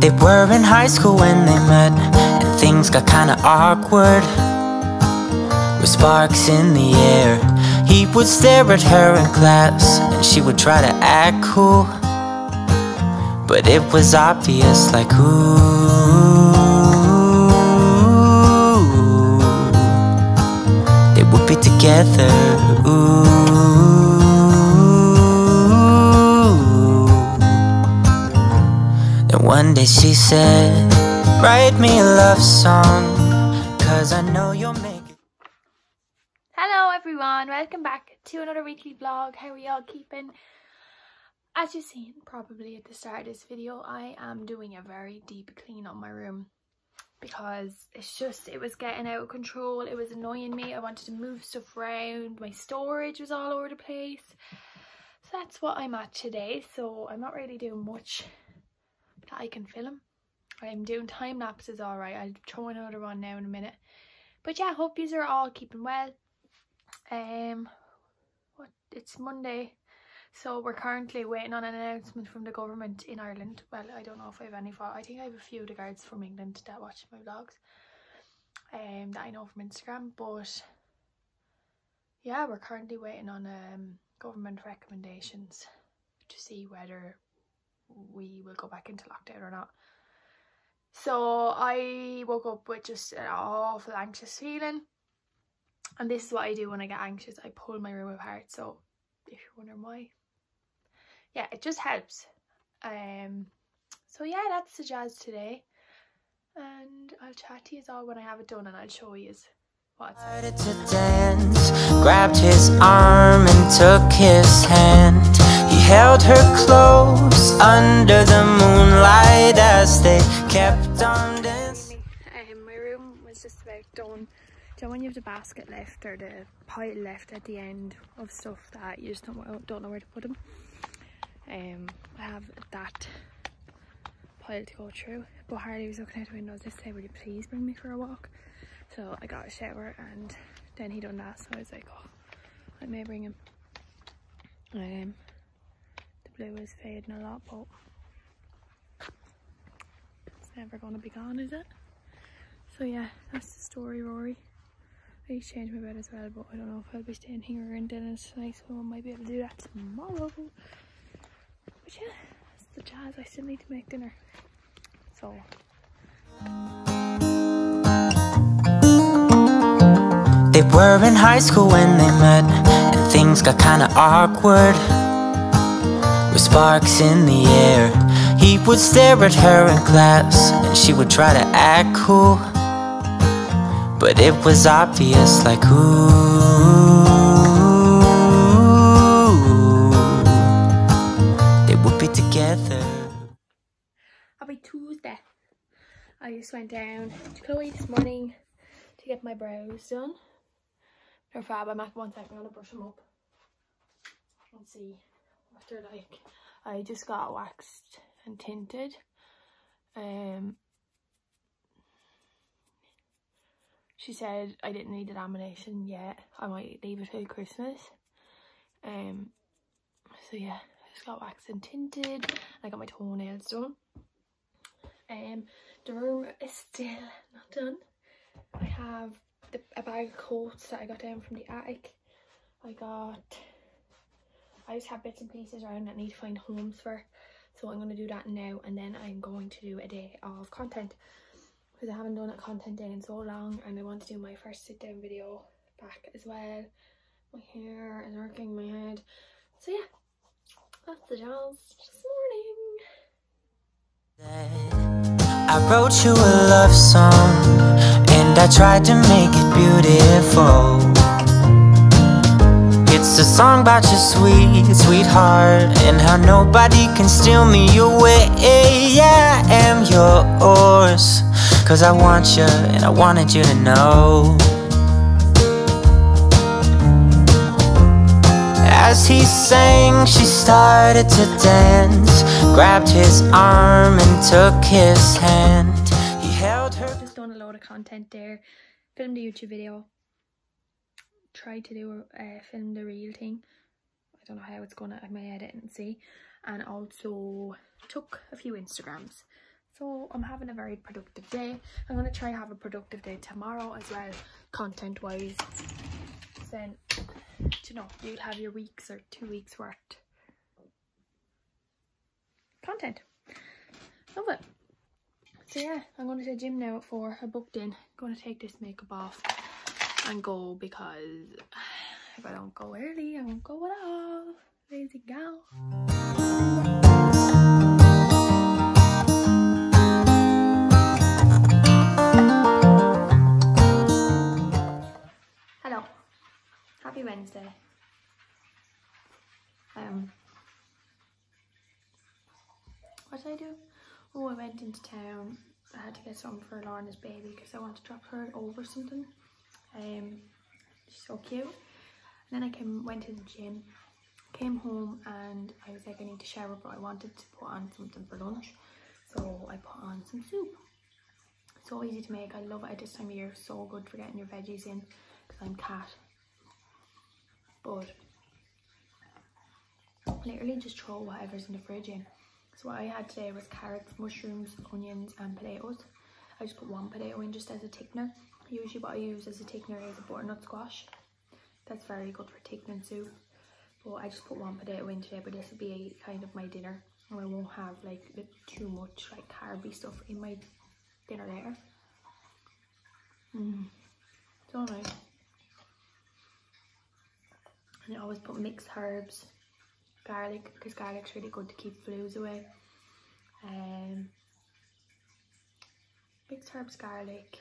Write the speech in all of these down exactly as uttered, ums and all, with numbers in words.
They were in high school when they met, and things got kinda awkward, with sparks in the air. He would stare at her in class, and she would try to act cool, but it was obvious, like, ooh, they would be together, ooh. Then one day she said, write me a love song, 'cause I know you'll make it. Hello everyone, welcome back to another weekly vlog. How are y'all keeping? As you've seen probably at the start of this video, I am doing a very deep clean on my room because it's just, it was getting out of control, it was annoying me, I wanted to move stuff around, my storage was all over the place. So that's what I'm at today, so I'm not really doing much that I can film. I'm doing time lapses alright, I'll throw another one now in a minute. But yeah, hope yous are all keeping well. Um, what? It's Monday. So we're currently waiting on an announcement from the government in Ireland. Well, I don't know if I have any, I think I have a few of the guards from England that watch my vlogs, um, that I know from Instagram, but yeah, we're currently waiting on um, government recommendations to see whether we will go back into lockdown or not. So I woke up with just an awful anxious feeling, and this is what I do when I get anxious, I pull my room apart. So if you're wondering why, yeah, it just helps. Um so yeah, that's the jazz today, and I'll chat to you all when I have it done, and I'll show you what it's to dance. Grabbed his arm and took his hand, he held her close under the moonlight as they kept on dancing. Um, my room was just about done. Do you know when you have the basket left or the pile left at the end of stuff that you just don't, don't know where to put them? Um, I have that pile to go through, but Harley was looking out the windows this day, will you please bring me for a walk? So I got a shower and then he done that, so I was like, oh, I may bring him. Um, the blue is fading a lot, but it's never going to be gone, is it? So yeah, that's the story, Rory. I need to change my bed as well, but I don't know if I'll be staying here or in Dennis tonight, so I might be able to do that tomorrow. But yeah, it's the jazz, I still need to make dinner. So they were in high school when they met, and things got kinda awkward, with sparks in the air. He would stare at her in class, and she would try to act cool, but it was obvious, like, ooh, they would be together. Happy Tuesday. I just went down to Chloe this morning to get my brows done. They're fab. I'm at one second, I'm gonna brush them up and see what they're like. I just got waxed and tinted. Um. She said I didn't need the lamination yet. I might leave it till Christmas. Um. So yeah, I just got waxed and tinted. I got my toenails done. Um. The room is still not done. I have the, a bag of coats that I got down from the attic. I got. I just have bits and pieces around that I need to find homes for. So I'm gonna do that now, and then I'm going to do a day of content, because I haven't done a content day in so long, and I want to do my first sit down video back as well. My hair is working my head. So yeah, that's the jazz this morning. I wrote you a love song, and I tried to make it beautiful. It's a song about your sweet, sweetheart, and how nobody can steal me away. I am yours, 'cause I want you and I wanted you to know. As he sang, she started to dance, grabbed his arm and took his hand. He held her. Just done a load of content there, filmed a YouTube video, tried to do uh, film the real thing. I don't know how it's gonna, I may edit and see, and also took a few Instagrams. So I'm having a very productive day. I'm going to try and have a productive day tomorrow as well, content wise. Then, you know, you'll have your weeks or two weeks worth content. Love it. So yeah, I'm going to the gym now at four. I booked in. I'm going to take this makeup off and go, because if I don't go early, I won't go at all. Lazy gal. Happy Wednesday. Um, what did I do? Oh, I went into town. I had to get something for Lorna's baby because I wanted to drop her over something. Um, she's so cute. And then I came, went to the gym, came home, and I was like, I need to shower, but I wanted to put on something for lunch, so I put on some soup. So easy to make. I love it at this time of year. So good for getting your veggies in, because I'm cat. But literally just throw whatever's in the fridge in. So what I had today was carrots, mushrooms, onions and potatoes. I just put one potato in just as a thickener. Usually what I use as a thickener is a butternut squash. That's very good for thickening soup. But I just put one potato in today, but this will be kind of my dinner. And I won't have like too much like carby stuff in my dinner later. Mmm, so nice. And I always put mixed herbs, garlic, because garlic's really good to keep flus away. Um, mixed herbs, garlic,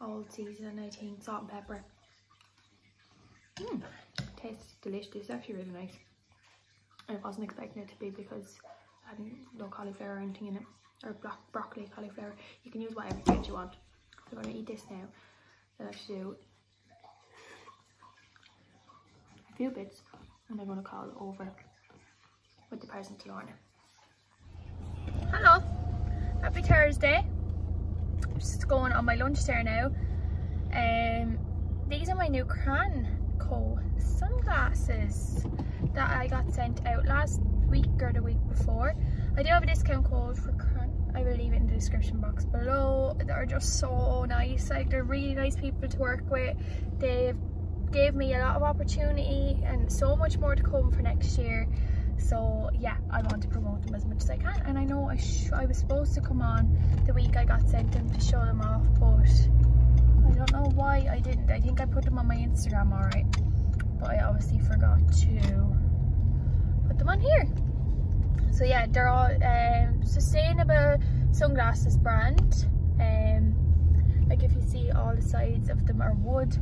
old season, I think, salt and pepper. Mm, tastes delicious. It's actually really nice. I wasn't expecting it to be, because I had no cauliflower or anything in it, or black broccoli, cauliflower. You can use whatever veg you want. So I'm gonna eat this now. Then I have to do few bits, and I'm going to call it over with the present to Lorna. Hello, happy Thursday. I'm just going on my lunch there now. Um, these are my new Crann Co. sunglasses that I got sent out last week or the week before. I do have a discount code for Crann. I will leave it in the description box below. They're just so nice. Like, they're really nice people to work with. They've gave me a lot of opportunity and so much more to come for next year. So yeah, I want to promote them as much as I can, and I know I, sh I was supposed to come on the week I got sent them to show them off, but I don't know why I didn't. I think I put them on my Instagram alright, but I obviously forgot to put them on here. So yeah, they're all um, sustainable sunglasses brand. Um, like, if you see, all the sides of them are wood.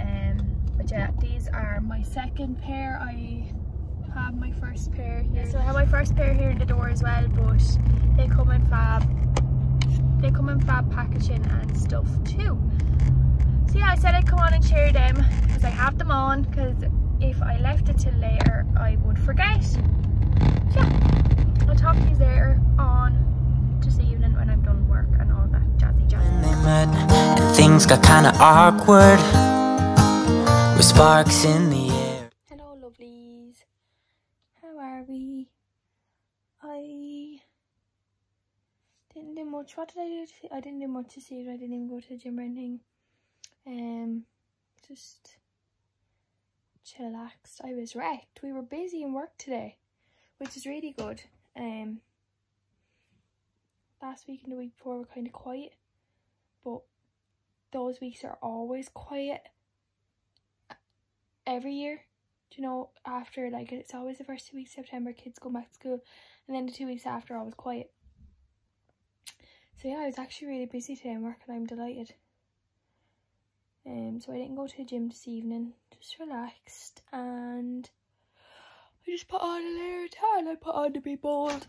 Um, but yeah, these are my second pair. I have my first pair here. Yeah, so I have my first pair here in the door as well, but they come in fab. They come in fab packaging and stuff too. So yeah, I said I'd come on and share them, because I have them on, because if I left it till later I would forget. Yeah, I'll talk to you later on this evening when I'm done work and all that jazzy jazzy. They met and things got kind of awkward. With sparks in the air. Hello lovelies, how are we? I didn't do much. What did I do? To I didn't do much this evening. I didn't even go to the gym or anything. Um, just chillaxed. I was wrecked. We were busy in work today, which is really good. Um, last week and the week before were kind of quiet, but those weeks are always quiet. Every year, do you know, after, like, it's always the first two weeks of September, kids go back to school, and then the two weeks after, always quiet. So yeah, I was actually really busy today in work, and I'm delighted. Um, so I didn't go to the gym this evening, just relaxed, and I just put on a layer of towel. I put on To Be Bold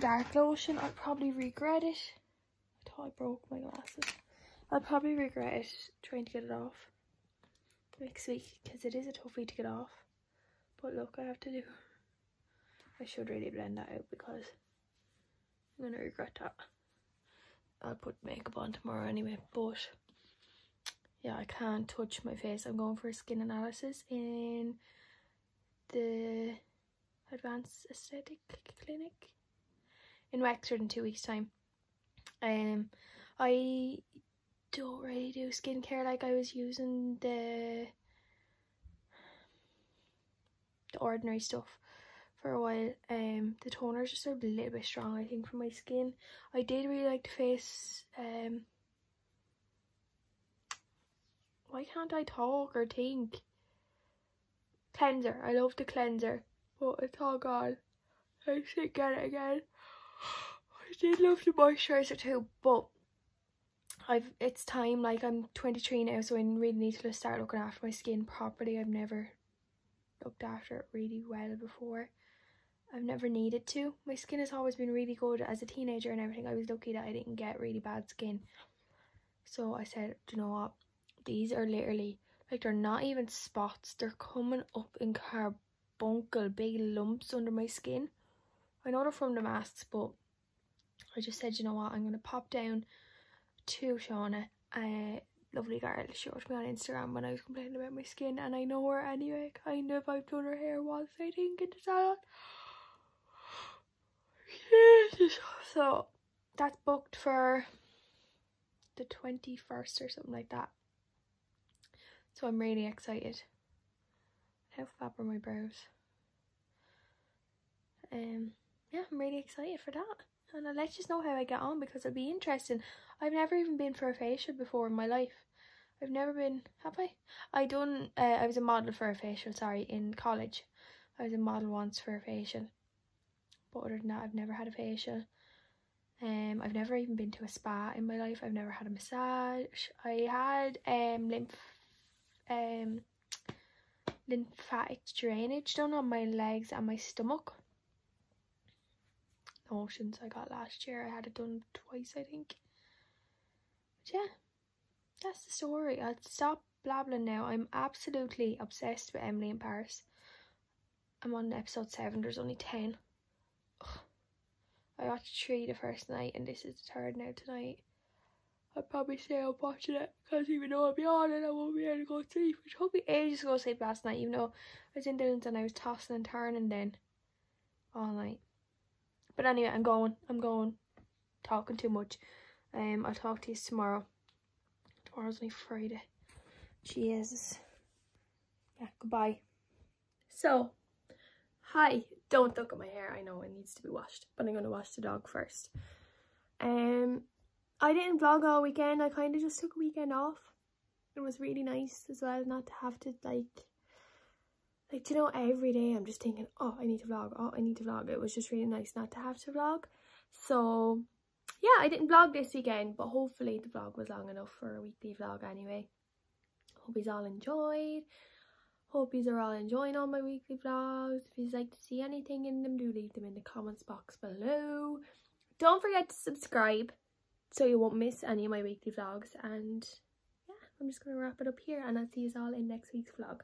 dark lotion. I probably regret it. I thought I broke my glasses. I'll probably regret it trying to get it off next week, because it is a tough week to get off, but look, I have to do. I should really blend that out, because I'm gonna regret that. I'll put makeup on tomorrow anyway, but yeah, I can't touch my face. I'm going for a skin analysis in the Advanced Aesthetic Clinic in Wexford in two weeks time. Um, I don't really do skincare. Like, I was using the the ordinary stuff for a while. Um, the toner is just a little bit strong, I think, for my skin. I did really like the face. Um, why can't I talk or think? Cleanser. I love the cleanser, but it's all gone. I should get it again. I did love the moisturizer too, but I've it's time. Like, I'm twenty-three now, so I really need to start looking after my skin properly. I've never looked after it really well before. I've never needed to. My skin has always been really good as a teenager and everything. I was lucky that I didn't get really bad skin. So I said, do you know what? These are literally, like, they're not even spots. They're coming up in carbuncle, big lumps under my skin. I know they're from the masks, but I just said, you know what? I'm going to pop down to Shauna, uh, lovely girl. She wrote me on Instagram when I was complaining about my skin, and I know her anyway, kind of. I've done her hair once, I think, in the salon. Jesus. So that's booked for the twenty-first or something like that. So I'm really excited. How fab are my brows? Um, yeah, I'm really excited for that. And I'll let you know how I get on, because it'll be interesting. I've never even been for a facial before in my life. I've never been, have I? I done, uh, I was a model for a facial, sorry, in college. I was a model once for a facial. But other than that, I've never had a facial. Um, I've never even been to a spa in my life. I've never had a massage. I had um, lymph, um, lymphatic drainage done on my legs and my stomach. Notions I got last year. I had it done twice, I think. But yeah, that's the story. I'll stop blabbling now. I'm absolutely obsessed with Emily in Paris. I'm on episode seven. There's only ten. Ugh. I watched three the first night, and this is the third now tonight. I'll probably stay up watching it, because even though I'll be on it, I won't be able to go to sleep. Which took me ages to go to sleep last night, even though I was in Dylan's and I was tossing and turning then all night. But anyway, I'm going, I'm going, talking too much. Um, I'll talk to you tomorrow. Tomorrow's only Friday. Jesus. Yeah, goodbye. So, hi. Don't look at my hair. I know it needs to be washed, but I'm going to wash the dog first. Um, I didn't vlog all weekend. I kind of just took a weekend off. It was really nice as well not to have to, like... Like, you know, every day I'm just thinking, oh, I need to vlog, oh, I need to vlog. It was just really nice not to have to vlog. So, yeah, I didn't vlog this weekend, but hopefully the vlog was long enough for a weekly vlog anyway. Hope yous all enjoyed. Hope yous are all enjoying all my weekly vlogs. If you'd like to see anything in them, do leave them in the comments box below. Don't forget to subscribe so you won't miss any of my weekly vlogs. And, yeah, I'm just going to wrap it up here, and I'll see yous all in next week's vlog.